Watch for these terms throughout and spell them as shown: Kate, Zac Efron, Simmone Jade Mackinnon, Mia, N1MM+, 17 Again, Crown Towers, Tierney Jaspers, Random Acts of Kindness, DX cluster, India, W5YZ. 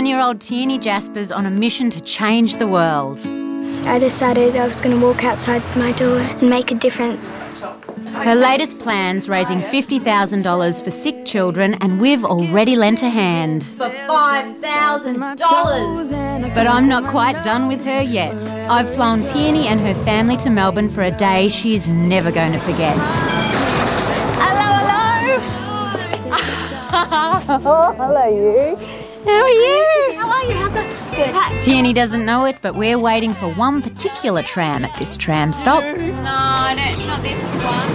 9-year-old Tierney Jaspers on a mission to change the world. I decided I was going to walk outside my door and make a difference. Her latest plan's raising $50,000 for sick children, and we've already lent a hand. For $5,000! But I'm not quite done with her yet. I've flown Tierney and her family to Melbourne for a day she is never going to forget. Oh, hello you. How are you? How are you? How's it? Good. Tierney doesn't know it, but we're waiting for one particular tram at this tram stop. No, it's not this one.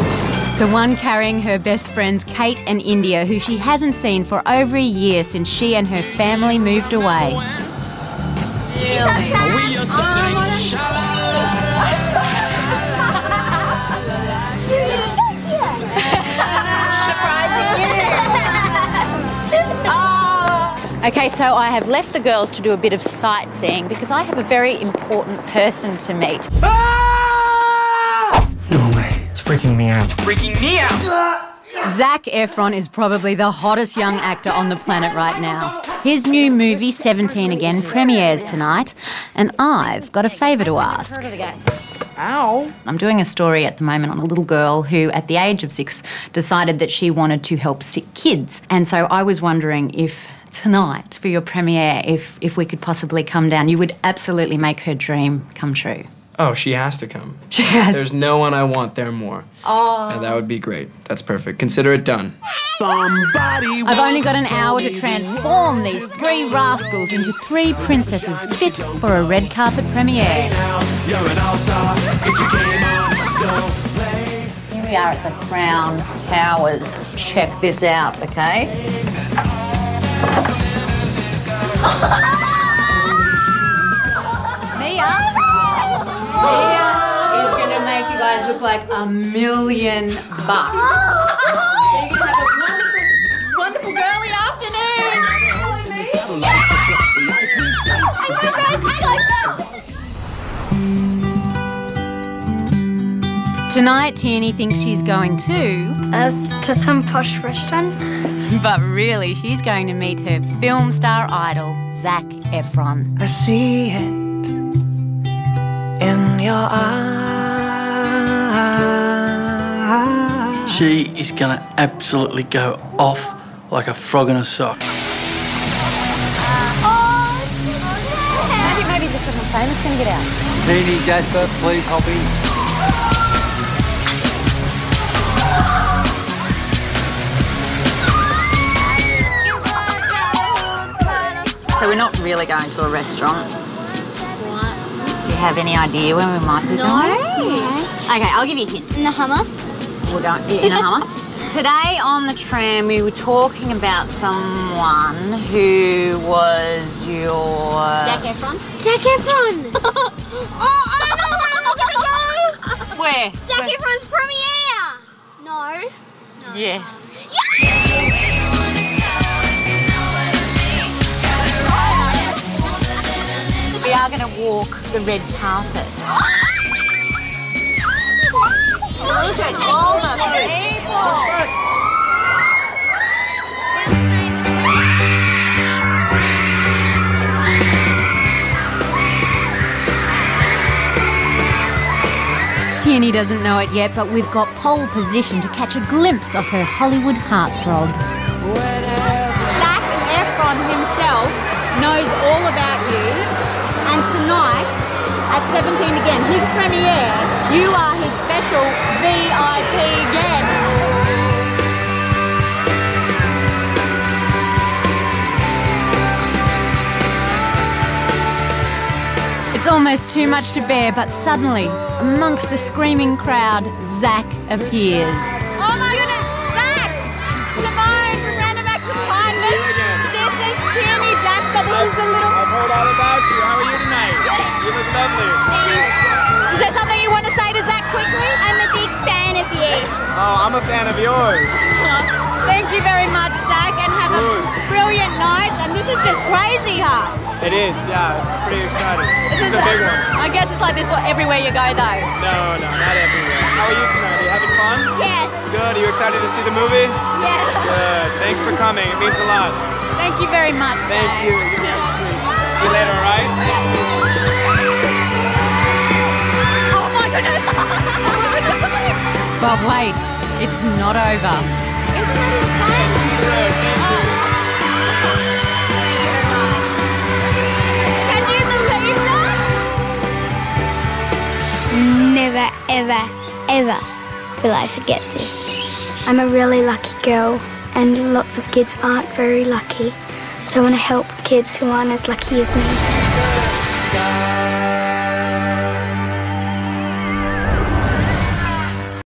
The one carrying her best friends Kate and India, who she hasn't seen for over a year since she and her family moved away. Really? We used to sing sha-la-la-la. Okay, so I have left the girls to do a bit of sightseeing because I have a very important person to meet. Ah! No way. It's freaking me out. It's freaking me out! Zac Efron is probably the hottest young actor on the planet right now. His new movie, 17 Again, premieres tonight, and I've got a favour to ask. Ow. I'm doing a story at the moment on a little girl who, at the age of 6, decided that she wanted to help sick kids. And so I was wondering if tonight, for your premiere, if we could possibly come down, you would absolutely make her dream come true. Oh, she has to come. She has. There's no one I want there more. Oh. And that would be great. That's perfect. Consider it done. I've only got an hour to transform these 3 rascals into 3 princesses fit for a red carpet premiere. Here we are at the Crown Towers. Check this out, okay? Mia! Mia is going to make you guys look like $1,000,000. So you're going to have a wonderful, wonderful girly afternoon. Yeah! Tonight, Tierney thinks she's going to some posh restaurant. But really, she's going to meet her film star idol, Zac Efron. I see it in your eyes. She is going to absolutely go off like a frog in a sock. Maybe there's someone famous going to get out. Tierney Jasper, please hop in. So we're not really going to a restaurant. Do you have any idea when we might be going? No. Okay, I'll give you a hint. In the Hummer? We're going in a Hummer. Today on the tram we were talking about someone who was your... Zac Efron? Zac Efron! Oh, I know where we're going to go! Where? Zac Efron's premiere! No. Yes. Yes! We are going to walk the red carpet. Look at all the people! Tierney doesn't know it yet, but we've got pole position to catch a glimpse of her Hollywood heartthrob. Zac Efron himself knows all about you. And tonight, at 17 Again, his premiere, you are his special VIP guest. It's almost too much to bear, but suddenly, amongst the screaming crowd, Zac appears. Oh my goodness, Zac! Simmone from Random Acts of Kindness. This is Tierney Jasper. This is the little... I've heard all about you. How are you? You look lovely. Is there something you want to say to Zac quickly? I'm a big fan of you. Oh, I'm a fan of yours. Thank you very much, Zac, and have a brilliant night. And this is just crazy, huh? It is, yeah. It's pretty exciting. This is a big one. I guess it's like this everywhere you go, though. No, no, not everywhere. How are you tonight? Are you having fun? Yes. Good. Are you excited to see the movie? Yes. Good. Thanks for coming. It means a lot. Thank you very much, Zac. Thank you. you later, all right? Oh my goodness! But wait, it's not over. Isn't that insane? Can you believe that? Never, ever, ever will I forget this. I'm a really lucky girl, and lots of kids aren't very lucky. So I want to help kids who aren't as lucky as me.